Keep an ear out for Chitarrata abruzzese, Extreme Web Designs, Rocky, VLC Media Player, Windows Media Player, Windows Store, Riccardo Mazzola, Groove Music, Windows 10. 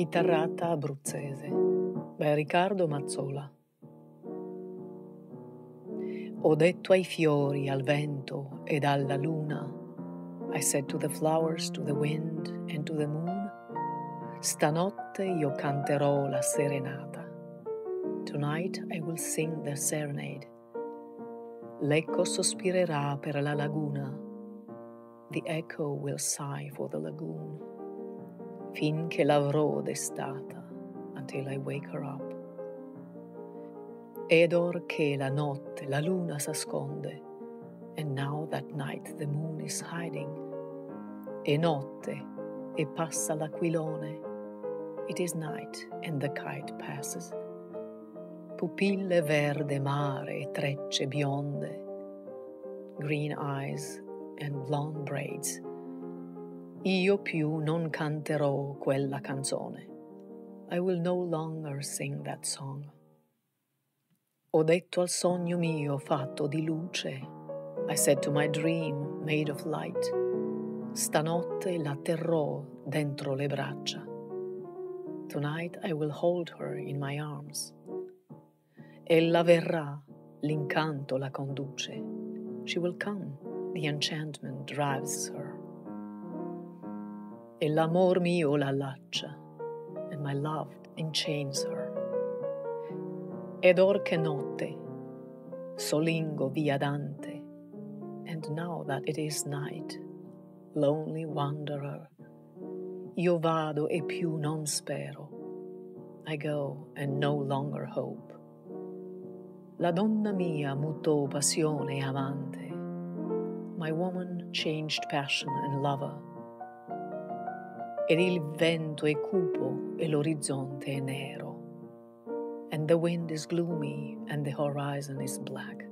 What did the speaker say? Chitarrata abruzzese, da Riccardo Mazzola. Ho detto ai fiori, al vento ed alla luna, I said to the flowers, to the wind and to the moon, stanotte io canterò la serenata. Tonight I will sing the serenade. L'eco sospirerà per la laguna. The echo will sigh for the lagoon. Finché l'avrò destata, until I wake her up. Ed or che la notte la luna s'asconde, and now that night the moon is hiding. E notte, e passa l'aquilone, it is night and the kite passes. Pupille verde mare e trecce bionde, green eyes and blonde braids. Io più non canterò quella canzone. I will no longer sing that song. Ho detto al sogno mio fatto di luce, I said to my dream made of light, stanotte la terrò dentro le braccia. Tonight I will hold her in my arms. Ella verrà, l'incanto la conduce. She will come, the enchantment drives her. E l'amor mio la allaccia, and my love enchains her. Ed or che notte, solingo via Dante, and now that it is night, lonely wanderer, io vado e più non spero, I go and no longer hope. La donna mia mutò passione e amante, my woman changed passion and lover. Ed il vento è cupo e l'orizzonte è nero, and the wind is gloomy and the horizon is black.